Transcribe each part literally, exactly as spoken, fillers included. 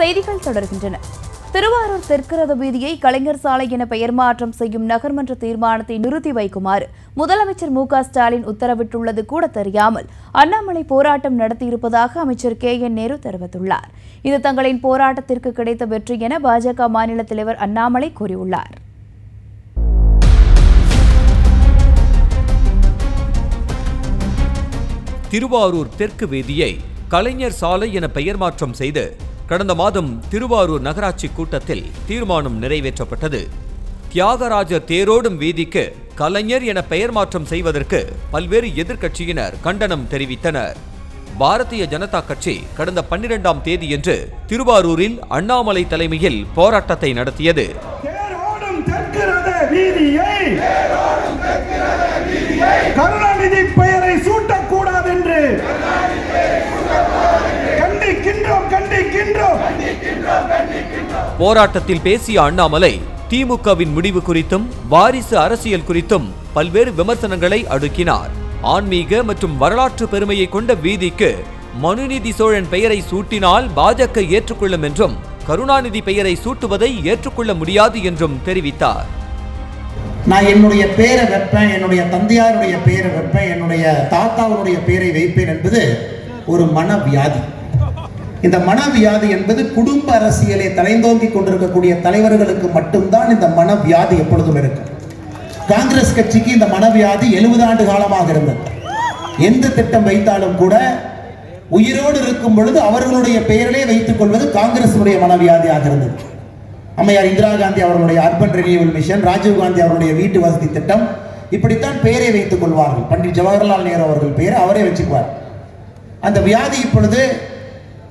செய்திகள் தொடர்கின்றன. திருவாரூர் தெற்கரத வீதியை கலைஞர் சாலை என பெயர் மாற்றம் செய்யும் நகர்மன்ற தீர்மானத்தை நிறுத்தி வைக்குமாறு முதலமைச்சர் மூகா ஸ்டாலின் உத்தரவிட்டுள்ளது கூட தெரியாமல் அண்ணாமலை போராட்டம் நடத்தியிருப்பதாக அமைச்சர் கே என் நேரு தெரிவித்துள்ளார். இது தங்களின் போராட்டத்திற்கு கிடைத்த வெற்றி என பாஜக மாநில தலைவர் அண்ணாமலை கூறியுள்ளார். திருவாரூர் தெற்கு வீதியை கலைஞர் சாலை என பெயர் மாற்றம் செய்து கடந்த மாதம் திருவாரூர் நகராட்சி கூட்டத்தில் தீர்மானம் நிறைவேற்றப்பட்டது. தியாகராஜர் தேரோடும் வீதிக்கு கலைஞர் என பெயர் மாற்றம் செய்வதற்கு பல்வேறு எதிர்க்கட்சியினர் கண்டனம் தெரிவித்தனர். பாரதிய ஜனதா கட்சி கடந்த பன்னிரெண்டாம் தேதியன்று திருவாரூரில் அண்ணாமலை தலைமையில் போராட்டத்தை நடத்தியது. கருணாநிதி பெயரை சூட்டக்கூடாது என்று போராட்டத்தில் பேசிய அண்ணாமலை திமுகவின் முடிவு குறித்தும் வாரிசு அரசியல் குறித்தும் பல்வேறு விமர்சனங்களை அடுக்கினார். ஆன்மீக மற்றும் வரலாற்று பெருமையை கொண்ட வீதிக்கு மனுநீதி சோழன் பெயரை சூட்டினால் பாஜக ஏற்றுக்கொள்ளும் என்றும் கருணாநிதி பெயரை சூட்டுவதை ஏற்றுக்கொள்ள முடியாது என்றும் தெரிவித்தார். நான் என்னுடைய பெயரை வைப்பேன், என்னுடைய தந்தையாருடைய பெயரை வைப்பேன், என்னுடைய தாத்தாவுடைய பெயரை வைப்பேன் என்பது ஒரு மனவியாதி. இந்த மனவியாதி என்பது குடும்ப அரசியலை தலைந்தோங்கி கொண்டிருக்கக்கூடிய தலைவர்களுக்கு மட்டும்தான் இந்த மனவியாதி எப்பொழுதும் இருக்கும். காங்கிரஸ் கட்சிக்கு இந்த மனவியாதி எழுபது ஆண்டு காலமாக இருந்தது. எந்த திட்டம் வைத்தாலும் கூட உயிரோடு இருக்கும் பொழுது அவர்களுடைய பெயரிலே வைத்துக் கொள்வது காங்கிரசுடைய மனவியாதியாக இருந்தது. அம்மையார் இந்திரா காந்தி அவர்களுடைய அர்பன் ரெனியூவல் மிஷன், ராஜீவ்காந்தி அவருடைய வீட்டு வசதி திட்டம், இப்படித்தான் பெயரை வைத்துக் கொள்வார்கள். பண்டிட் ஜவஹர்லால் நேரு அவர்கள் பெயரை அவரே வச்சுக்குவார். அந்த வியாதி இப்பொழுது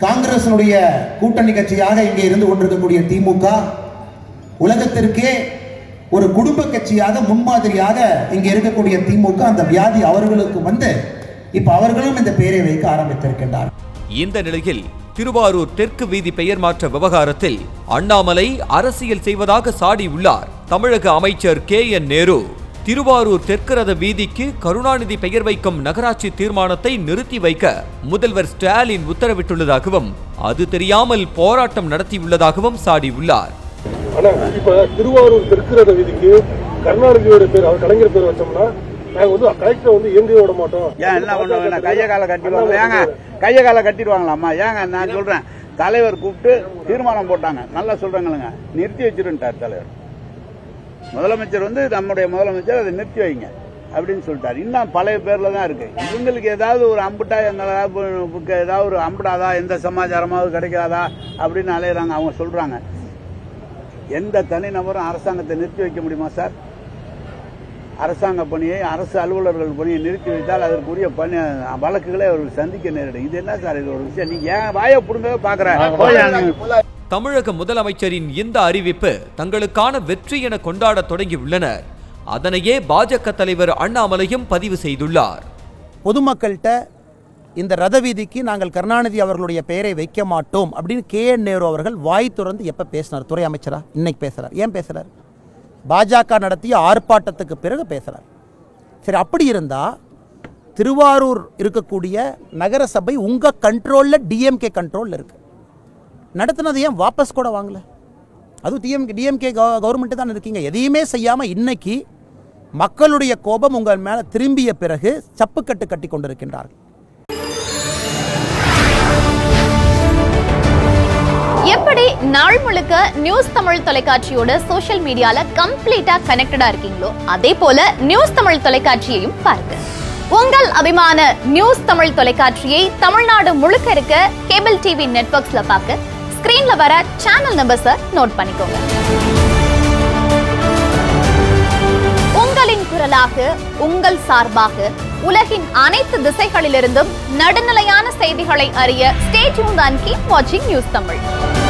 காங்கிரசுடைய கூட்டணி கட்சியாக இங்கே இருந்து கொண்டிருக்கக்கூடிய திமுக உலகத்திற்கே ஒரு குடும்ப கட்சியாக முன்மாதிரியாக இங்கே இருக்கக்கூடிய திமுக அந்த வியாதி அவர்களுக்கு வந்து இப்ப அவர்களும் இந்த பெயரை வைக்க ஆரம்பித்திருக்கின்றார். இந்த நிலையில் திருவாரூர் தெற்கு வீதி பெயர் மாற்ற விவகாரத்தில் அண்ணாமலை அரசியல் செய்வதாக சாடியுள்ளார். தமிழக அமைச்சர் கே என் நேரு திருவாரூர் தெற்கரத வீதிக்கு கருணாநிதி பெயர் வைக்கும் நகராட்சி தீர்மானத்தை நிறுத்தி வைக்க முதல்வர் ஸ்டாலின் உத்தரவிட்டுள்ளதாகவும் அது தெரியாமல் போராட்டம் நடத்தியுள்ளதாகவும் சாடியுள்ளார். திருவாரூர் தெற்கரத வீதிக்கு கருணாநிதியோட பேர் அவர் கலைஞர் பேர் வச்சோம்னா கைய கால கட்டிடுவாங்களாமா? ஏங்க நான் சொல்றேன், தலைவர் கூப்பிட்டு தீர்மானம் போட்டாங்க, நல்லா சொல்றாங்க, நிறுத்தி வச்சிருந்தார் தலைவர். முதலமைச்சர் வந்து நம்முடைய முதலமைச்சர் அதை நிறுத்தி வைங்க அப்படின்னு சொல்லிட்டாரு. இன்னும் பழைய பேர்ல தான் இருக்கு. இவங்களுக்கு ஏதாவது ஒரு அம்புட்டா ஏதாவது ஒரு அம்புடாதா எந்த சமாச்சாரமாவது கிடைக்காதா அப்படின்னு அலையிறாங்க. அவங்க சொல்றாங்க எந்த தனிநபரும் அரசாங்கத்தை நிறுத்தி வைக்க முடியுமா சார்? அரசாங்க பணியை, அரசு அலுவலர்கள் பணியை நிறுத்தி வைத்தால் அதற்குரிய பணி வழக்குகளை அவர்கள் சந்திக்க நேரிடும். இது என்ன சார், இது ஒரு விஷயம். நீங்க ஏன் வாயை புடுங்க பாக்குற? தமிழக முதலமைச்சரின் இந்த அறிவிப்பு தங்களுக்கான வெற்றி என கொண்டாட தொடங்கியுள்ளனர். அதனையே பாஜக தலைவர் அண்ணாமலையும் பதிவு செய்துள்ளார். பொதுமக்கள்கிட்ட இந்த ரத வீதிக்கு நாங்கள் கருணாநிதி அவர்களுடைய பெயரை வைக்க மாட்டோம் அப்படின்னு கே என் நேரு அவர்கள் வாய் திறந்து எப்ப பேசினார்? துறை அமைச்சரா இன்னைக்கு பேசுறார். ஏன் பேசுறார்? பாஜக நடத்திய ஆர்ப்பாட்டத்துக்கு பிறகு பேசுறார். சரி, அப்படி இருந்தா திருவாரூர் இருக்கக்கூடிய நகரசபை உங்க கண்ட்ரோல்ல, டி எம் கே கண்ட்ரோல்ல இருக்கு. நடத்தினது ஏன் வாபஸ் கூட வாங்கலை? அதுவும் டிஎம் டிஎம்கே கவர்மெண்ட்டு தான் இருக்கீங்க. எதையுமே செய்யாமல் இன்னைக்கு மக்களுடைய கோபம் உங்கள் மேலே திரும்பிய பிறகு சப்புக்கட்டு கட்டி கொண்டிருக்கின்றார்கள். எப்படி நாள் முழுக்க நியூஸ் தமிழ் தொலைக்காட்சியோட சோஷியல் மீடியால கம்ப்ளீட்டா கனெக்டடா இருக்கீங்களோ அதே போல நியூஸ் தமிழ் தொலைக்காட்சியையும் பாருங்க. உங்கள் அபிமான நியூஸ் தமிழ் தொலைக்காட்சியை தமிழ்நாடு முழுக்க இருக்க கேபிள் டிவி நெட்வொர்க்ஸ்ல பார்க்க ஸ்கிரீன்ல வர சேனல் நம்பர்ஸை நோட் பண்ணிக்கோங்க. உங்களின் குரலாக, உங்கள் சார்பாக உலகின் அனைத்து திசைகளிலிருந்தும் நடுநிலையான செய்திகளை அறிய ஸ்டே டியூன்ட் அண்ட் கீப் வாட்சிங் நியூஸ் தமிழ்.